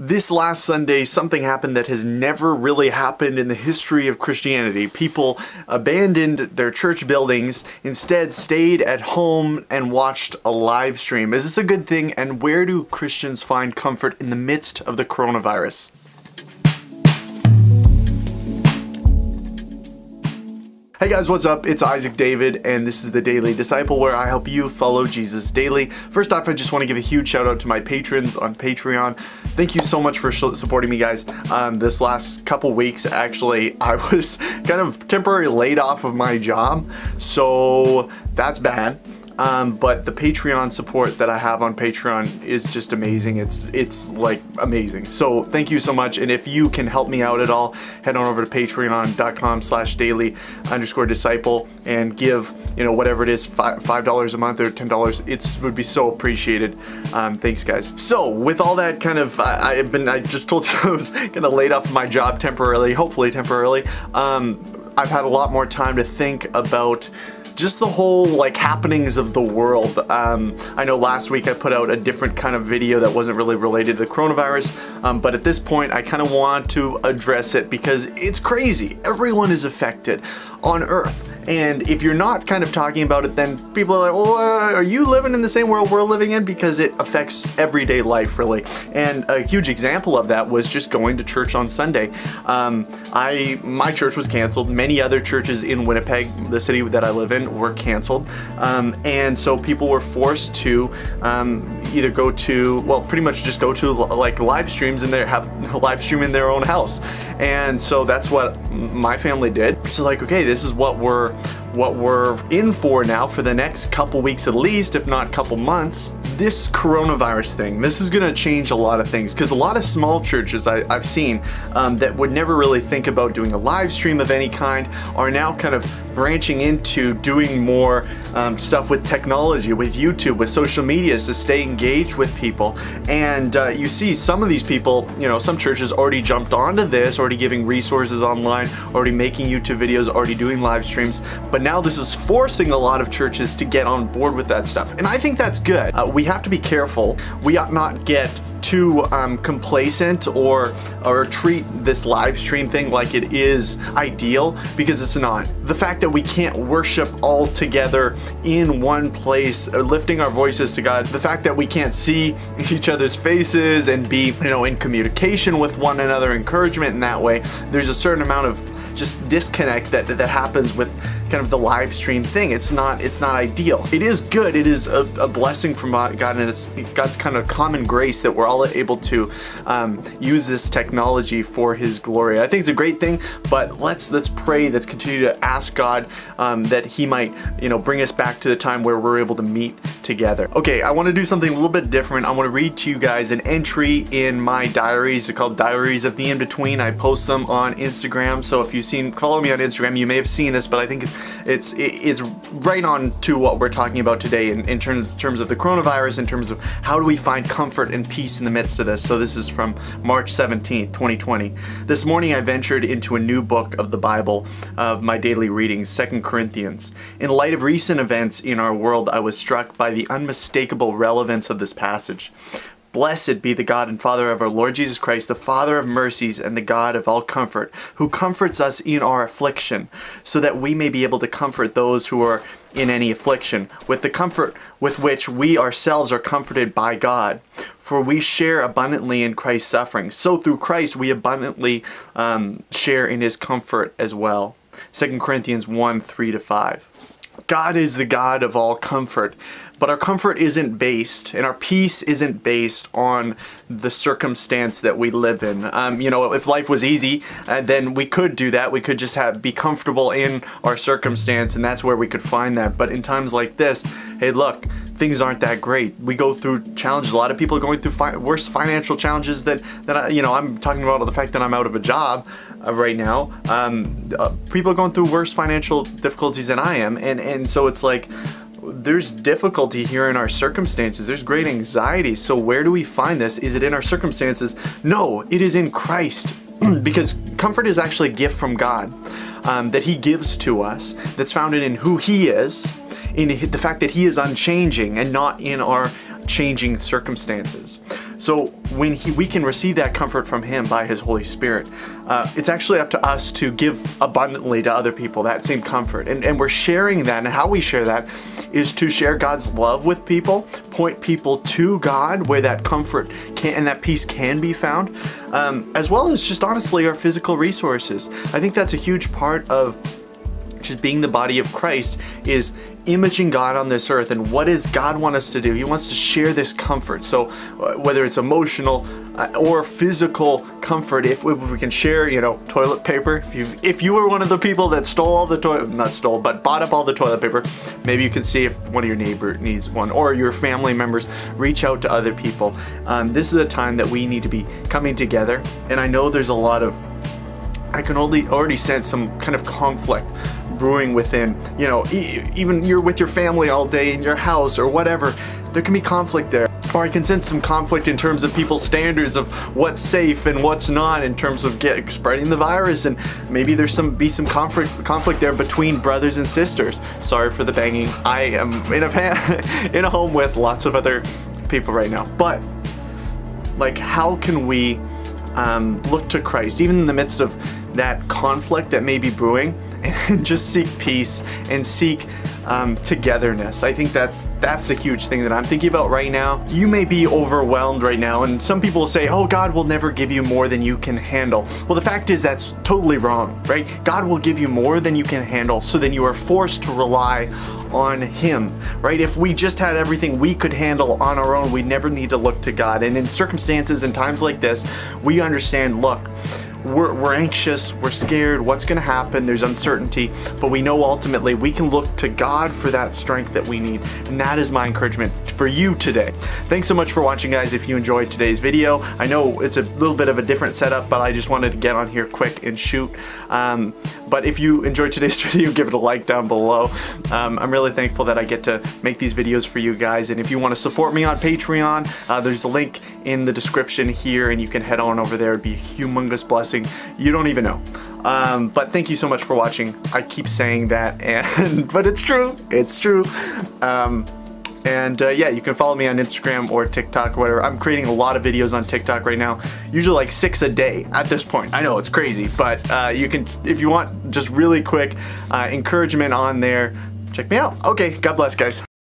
This last Sunday, something happened that has never really happened in the history of Christianity. People abandoned their church buildings, instead stayed at home and watched a live stream. Is this a good thing, and where do Christians find comfort in the midst of the coronavirus? Hey guys, what's up? It's Isaac David, and this is the Daily Disciple, where I help you follow Jesus daily. First off, I just want to give a huge shout out to my patrons on Patreon. Thank you so much for supporting me, guys. This last couple weeks, actually, I was kind of temporarily laid off of my job, so that's bad. But the Patreon support that I have on Patreon is just amazing. It's like amazing. So thank you so much. And if you can help me out at all, head on over to patreon.com/daily_disciple and give, you know, whatever it is, $5 a month or $10. It would be so appreciated. Thanks guys. So with all that kind of, I just told you I was kind of laid off my job temporarily, hopefully temporarily. I've had a lot more time to think about just the whole like happenings of the world. I know last week I put out a different kind of video that wasn't really related to the coronavirus, but at this point I kind of want to address it because it's crazy. Everyone is affected on Earth, and if you're not kind of talking about it, then people are like, well, are you living in the same world we're living in? Because it affects everyday life, really. And a huge example of that was just going to church on Sunday. My church was canceled. Many other churches in Winnipeg, the city that I live in, were canceled, and so people were forced to either go to, well, pretty much just go to like live streams and they have live stream in their own house. And so that's what my family did. So like, okay, this is what we're in for now for the next couple weeks at least, if not couple months. This coronavirus thing, this is gonna change a lot of things, because a lot of small churches I've seen that would never really think about doing a live stream of any kind are now kind of branching into doing more stuff with technology, with YouTube, with social media, to stay engaged with people. And you see some of these people, you know, some churches already jumped onto this, already giving resources online, already making YouTube videos, already doing live streams. But now this is forcing a lot of churches to get on board with that stuff. And I think that's good. We have to be careful. We ought not get too complacent or treat this live stream thing like it is ideal, because it's not. The fact that we can't worship all together in one place, lifting our voices to God, the fact that we can't see each other's faces and be, you know, in communication with one another, encouragement in that way, there's a certain amount of just disconnect that happens with kind of the live stream thing. It's not ideal. It is good. It is a blessing from God, and it's God's kind of common grace that we're all able to use this technology for His glory. I think it's a great thing, but let's pray. Let's continue to ask God that He might, you know, bring us back to the time where we're able to meet together. Okay, I want to do something a little bit different. I want to read to you guys an entry in my diaries. They're called Diaries of the In Between. I post them on Instagram, so if you follow me on Instagram, you may have seen this, but I think it's right on to what we're talking about today in terms of the coronavirus, in terms of how do we find comfort and peace in the midst of this. So this is from March 17th, 2020. This morning I ventured into a new book of the Bible of my daily readings, 2 Corinthians. In light of recent events in our world, I was struck by the unmistakable relevance of this passage. Blessed be the God and Father of our Lord Jesus Christ, the Father of mercies and the God of all comfort, who comforts us in our affliction, so that we may be able to comfort those who are in any affliction with the comfort with which we ourselves are comforted by God. For we share abundantly in Christ's suffering, so through Christ we abundantly share in His comfort as well. 2 Corinthians 1:3-5. God is the God of all comfort, but our comfort isn't based, and our peace isn't based on the circumstance that we live in. You know, if life was easy, then we could do that. We could just be comfortable in our circumstance, and that's where we could find that. But in times like this, hey, look, things aren't that great. We go through challenges. A lot of people are going through worse financial challenges I'm talking about the fact that I'm out of a job right now. People are going through worse financial difficulties than I am, and so it's like, there's difficulty here in our circumstances. There's great anxiety. So where do we find this? Is it in our circumstances? No, it is in Christ. Because comfort is actually a gift from God that He gives to us, that's founded in who He is, in the fact that He is unchanging and not in our changing circumstances. So when we can receive that comfort from him by his Holy Spirit, it's actually up to us to give abundantly to other people that same comfort. And we're sharing that, and how we share that is to share God's love with people, point people to God where that comfort can, and that peace can be found, as well as just honestly our physical resources. I think that's a huge part of just being the body of Christ, is imaging God on this earth. And what does God want us to do? He wants to share this comfort. So whether it's emotional or physical comfort, if we can share, you know, toilet paper. If you were one of the people that stole all the toilet, not stole, but bought up all the toilet paper, maybe you can see if one of your neighbor needs one, or your family members. Reach out to other people. This is a time that we need to be coming together. And I know there's a lot of, I can already sense some kind of conflict brewing within, you know, even you're with your family all day in your house or whatever, there can be conflict there. Or I can sense some conflict in terms of people's standards of what's safe and what's not, in terms of spreading the virus, and maybe there's some conflict there between brothers and sisters. Sorry for the banging. I am in a home with lots of other people right now. But like, how can we look to Christ even in the midst of that conflict that may be brewing, and just seek peace and seek togetherness? I think that's a huge thing that I'm thinking about right now. You may be overwhelmed right now, and some people say, oh, God will never give you more than you can handle. Well, the fact is that's totally wrong, right? God will give you more than you can handle, so then you are forced to rely on him, right? If we just had everything we could handle on our own, we'd never need to look to God. And in circumstances and times like this, we understand, look, we're anxious, we're scared, what's going to happen, there's uncertainty, but we know ultimately we can look to God for that strength that we need. And that is my encouragement for you today. Thanks so much for watching, guys. If you enjoyed today's video, I know it's a little bit of a different setup, but I just wanted to get on here quick and shoot. But if you enjoyed today's video, give it a like down below. I'm really thankful that I get to make these videos for you guys. And if you want to support me on Patreon, there's a link in the description here, and you can head on over there. It'd be a humongous blessing. You don't even know. But thank you so much for watching. I keep saying that, but it's true. It's true. Yeah, you can follow me on Instagram or TikTok or whatever. I'm creating a lot of videos on TikTok right now, usually like 6 a day at this point. I know it's crazy, but you can, if you want just really quick encouragement on there, check me out. Okay, God bless, guys.